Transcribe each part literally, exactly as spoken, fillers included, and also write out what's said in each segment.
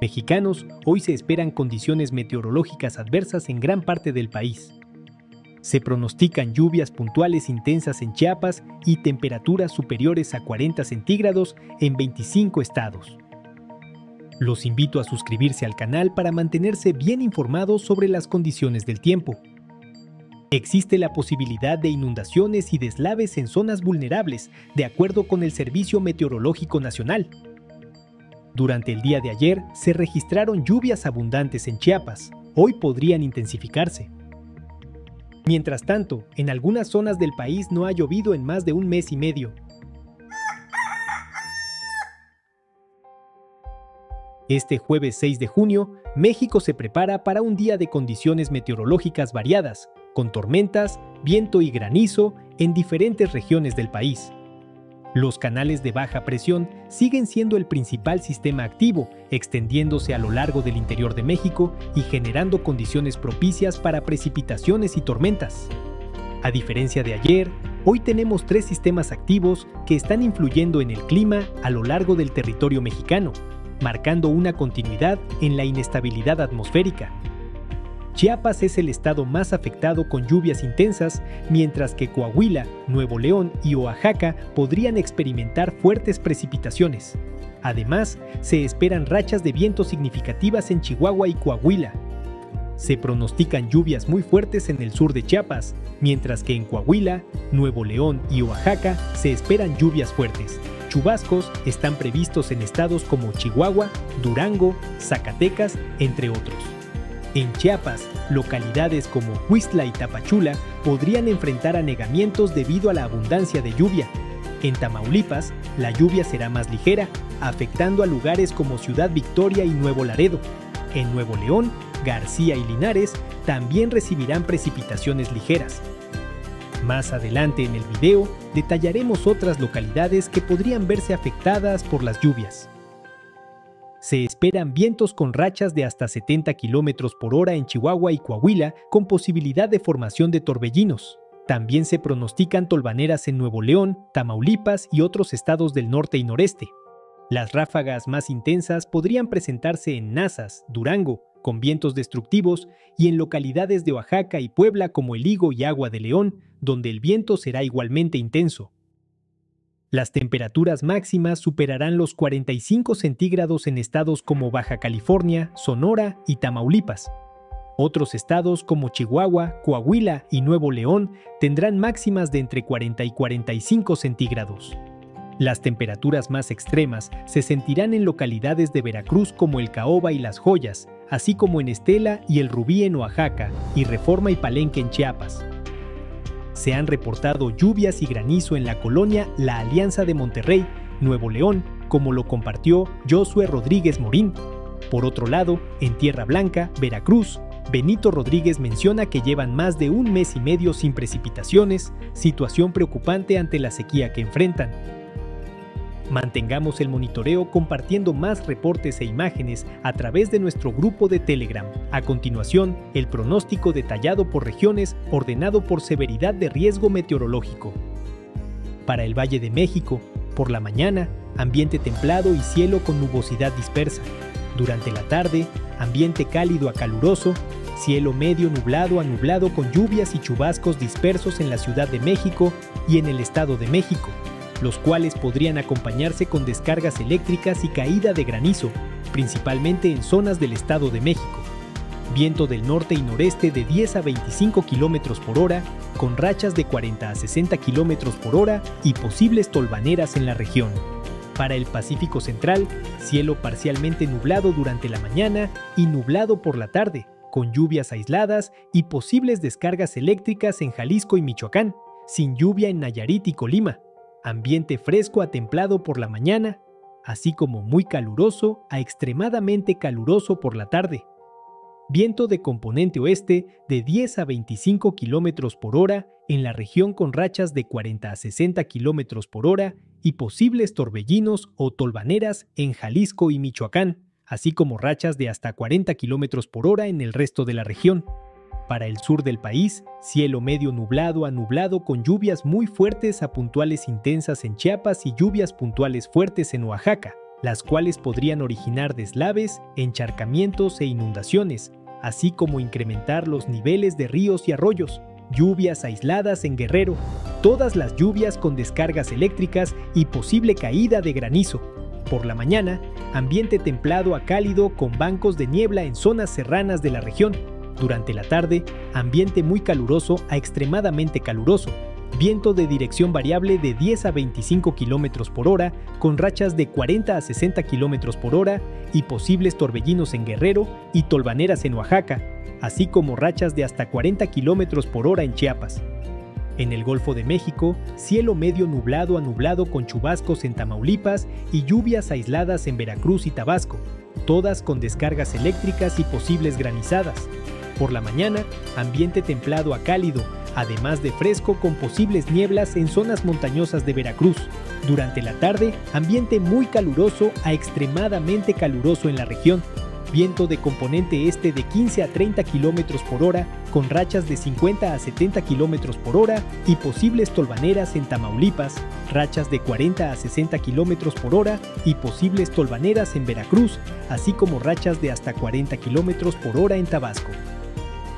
mexicanos, hoy se esperan condiciones meteorológicas adversas en gran parte del país. Se pronostican lluvias puntuales intensas en Chiapas y temperaturas superiores a cuarenta centígrados en veinticinco estados. Los invito a suscribirse al canal para mantenerse bien informados sobre las condiciones del tiempo. Existe la posibilidad de inundaciones y deslaves en zonas vulnerables, de acuerdo con el Servicio Meteorológico Nacional. Durante el día de ayer se registraron lluvias abundantes en Chiapas, hoy podrían intensificarse. Mientras tanto, en algunas zonas del país no ha llovido en más de un mes y medio. Este jueves seis de junio, México se prepara para un día de condiciones meteorológicas variadas, con tormentas, viento y granizo en diferentes regiones del país. Los canales de baja presión siguen siendo el principal sistema activo, extendiéndose a lo largo del interior de México y generando condiciones propicias para precipitaciones y tormentas. A diferencia de ayer, hoy tenemos tres sistemas activos que están influyendo en el clima a lo largo del territorio mexicano, marcando una continuidad en la inestabilidad atmosférica. Chiapas es el estado más afectado con lluvias intensas, mientras que Coahuila, Nuevo León y Oaxaca podrían experimentar fuertes precipitaciones. Además, se esperan rachas de viento significativas en Chihuahua y Coahuila. Se pronostican lluvias muy fuertes en el sur de Chiapas, mientras que en Coahuila, Nuevo León y Oaxaca se esperan lluvias fuertes. Chubascos están previstos en estados como Chihuahua, Durango, Zacatecas, entre otros. En Chiapas, localidades como Huixtla y Tapachula podrían enfrentar anegamientos debido a la abundancia de lluvia. En Tamaulipas, la lluvia será más ligera, afectando a lugares como Ciudad Victoria y Nuevo Laredo. En Nuevo León, García y Linares también recibirán precipitaciones ligeras. Más adelante en el video detallaremos otras localidades que podrían verse afectadas por las lluvias. Se esperan vientos con rachas de hasta setenta kilómetros por hora en Chihuahua y Coahuila, con posibilidad de formación de torbellinos. También se pronostican tolvaneras en Nuevo León, Tamaulipas y otros estados del norte y noreste. Las ráfagas más intensas podrían presentarse en Nazas, Durango, con vientos destructivos, y en localidades de Oaxaca y Puebla como El Higo y Agua de León, donde el viento será igualmente intenso. Las temperaturas máximas superarán los cuarenta y cinco centígrados en estados como Baja California, Sonora y Tamaulipas. Otros estados como Chihuahua, Coahuila y Nuevo León tendrán máximas de entre cuarenta y cuarenta y cinco centígrados. Las temperaturas más extremas se sentirán en localidades de Veracruz como El Caoba y Las Joyas, así como en Estela y El Rubí en Oaxaca y Reforma y Palenque en Chiapas. Se han reportado lluvias y granizo en la colonia La Alianza de Monterrey, Nuevo León, como lo compartió Josué Rodríguez Morín. Por otro lado, en Tierra Blanca, Veracruz, Benito Rodríguez menciona que llevan más de un mes y medio sin precipitaciones, situación preocupante ante la sequía que enfrentan. Mantengamos el monitoreo compartiendo más reportes e imágenes a través de nuestro grupo de Telegram. A continuación, el pronóstico detallado por regiones, ordenado por severidad de riesgo meteorológico. Para el Valle de México, por la mañana, ambiente templado y cielo con nubosidad dispersa. Durante la tarde, ambiente cálido a caluroso, cielo medio nublado a nublado con lluvias y chubascos dispersos en la Ciudad de México y en el Estado de México, los cuales podrían acompañarse con descargas eléctricas y caída de granizo, principalmente en zonas del Estado de México. Viento del norte y noreste de diez a veinticinco kilómetros por hora, con rachas de cuarenta a sesenta kilómetros por hora y posibles tolvaneras en la región. Para el Pacífico Central, cielo parcialmente nublado durante la mañana y nublado por la tarde, con lluvias aisladas y posibles descargas eléctricas en Jalisco y Michoacán, sin lluvia en Nayarit y Colima. Ambiente fresco a templado por la mañana, así como muy caluroso a extremadamente caluroso por la tarde. Viento de componente oeste de diez a veinticinco kilómetros por hora en la región con rachas de cuarenta a sesenta kilómetros por hora y posibles torbellinos o tolvaneras en Jalisco y Michoacán, así como rachas de hasta cuarenta kilómetros por hora en el resto de la región. Para el sur del país, cielo medio nublado a nublado con lluvias muy fuertes a puntuales intensas en Chiapas y lluvias puntuales fuertes en Oaxaca, las cuales podrían originar deslaves, encharcamientos e inundaciones, así como incrementar los niveles de ríos y arroyos. Lluvias aisladas en Guerrero, todas las lluvias con descargas eléctricas y posible caída de granizo. Por la mañana, ambiente templado a cálido con bancos de niebla en zonas serranas de la región. Durante la tarde, ambiente muy caluroso a extremadamente caluroso. Viento de dirección variable de diez a veinticinco kilómetros por hora, con rachas de cuarenta a sesenta kilómetros por hora y posibles torbellinos en Guerrero y tolvaneras en Oaxaca, así como rachas de hasta cuarenta kilómetros por hora en Chiapas. En el Golfo de México, cielo medio nublado a nublado con chubascos en Tamaulipas y lluvias aisladas en Veracruz y Tabasco, todas con descargas eléctricas y posibles granizadas. Por la mañana, ambiente templado a cálido, además de fresco con posibles nieblas en zonas montañosas de Veracruz. Durante la tarde, ambiente muy caluroso a extremadamente caluroso en la región. Viento de componente este de quince a treinta kilómetros por hora, con rachas de cincuenta a setenta kilómetros por hora y posibles tolvaneras en Tamaulipas, rachas de cuarenta a sesenta kilómetros por hora y posibles tolvaneras en Veracruz, así como rachas de hasta cuarenta kilómetros por hora en Tabasco.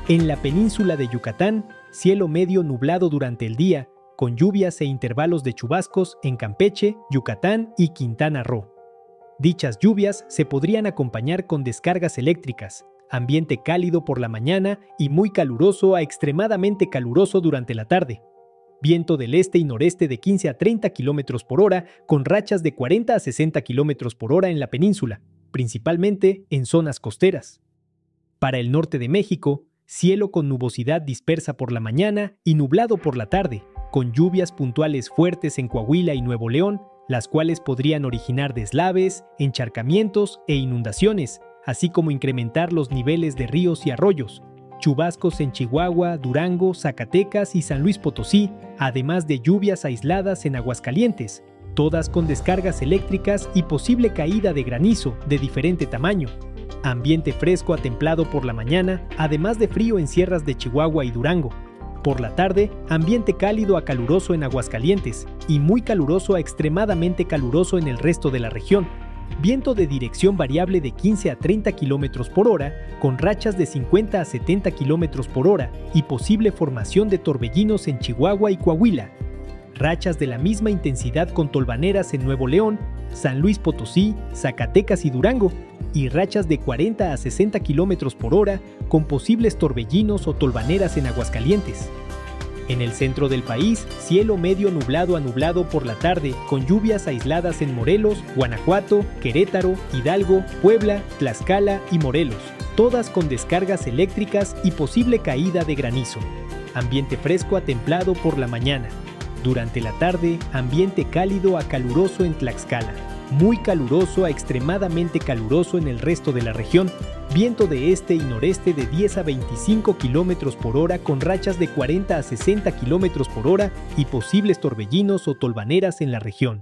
En la península de Yucatán, cielo medio nublado durante el día, con lluvias e intervalos de chubascos en Campeche, Yucatán y Quintana Roo. Dichas lluvias se podrían acompañar con descargas eléctricas, ambiente cálido por la mañana y muy caluroso a extremadamente caluroso durante la tarde. Viento del este y noreste de quince a treinta kilómetros por hora con rachas de cuarenta a sesenta kilómetros por hora en la península, principalmente en zonas costeras. Para el norte de México, cielo con nubosidad dispersa por la mañana y nublado por la tarde, con lluvias puntuales fuertes en Coahuila y Nuevo León, las cuales podrían originar deslaves, encharcamientos e inundaciones, así como incrementar los niveles de ríos y arroyos, chubascos en Chihuahua, Durango, Zacatecas y San Luis Potosí, además de lluvias aisladas en Aguascalientes, todas con descargas eléctricas y posible caída de granizo de diferente tamaño. Ambiente fresco a templado por la mañana, además de frío en sierras de Chihuahua y Durango. Por la tarde, ambiente cálido a caluroso en Aguascalientes y muy caluroso a extremadamente caluroso en el resto de la región. Viento de dirección variable de quince a treinta kilómetros por hora, con rachas de cincuenta a setenta kilómetros por hora y posible formación de torbellinos en Chihuahua y Coahuila. Rachas de la misma intensidad con tolvaneras en Nuevo León, San Luis Potosí, Zacatecas y Durango, y rachas de cuarenta a sesenta kilómetros por hora con posibles torbellinos o tolvaneras en Aguascalientes. En el centro del país, cielo medio nublado a nublado por la tarde, con lluvias aisladas en Morelos, Guanajuato, Querétaro, Hidalgo, Puebla, Tlaxcala y Morelos, todas con descargas eléctricas y posible caída de granizo. Ambiente fresco a templado por la mañana. Durante la tarde, ambiente cálido a caluroso en Tlaxcala, muy caluroso a extremadamente caluroso en el resto de la región, viento de este y noreste de diez a veinticinco kilómetros por hora con rachas de cuarenta a sesenta kilómetros por hora y posibles torbellinos o tolvaneras en la región.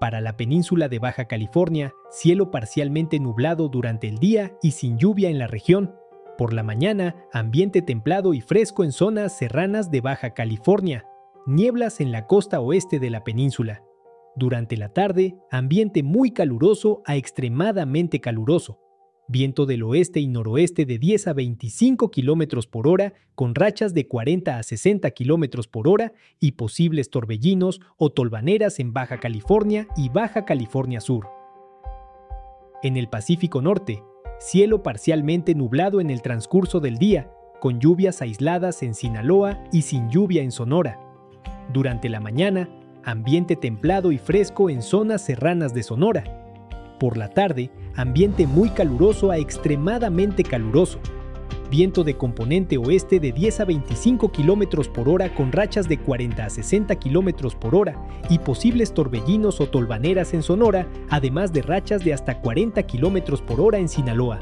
Para la península de Baja California, cielo parcialmente nublado durante el día y sin lluvia en la región. Por la mañana, ambiente templado y fresco en zonas serranas de Baja California. Nieblas en la costa oeste de la península. Durante la tarde, ambiente muy caluroso a extremadamente caluroso. Viento del oeste y noroeste de diez a veinticinco kilómetros por hora con rachas de cuarenta a sesenta kilómetros por hora y posibles torbellinos o tolvaneras en Baja California y Baja California Sur. En el Pacífico Norte, cielo parcialmente nublado en el transcurso del día, con lluvias aisladas en Sinaloa y sin lluvia en Sonora. Durante la mañana, ambiente templado y fresco en zonas serranas de Sonora. Por la tarde, ambiente muy caluroso a extremadamente caluroso. Viento de componente oeste de diez a veinticinco kilómetros por hora con rachas de cuarenta a sesenta kilómetros por hora y posibles torbellinos o tolvaneras en Sonora, además de rachas de hasta cuarenta kilómetros por hora en Sinaloa.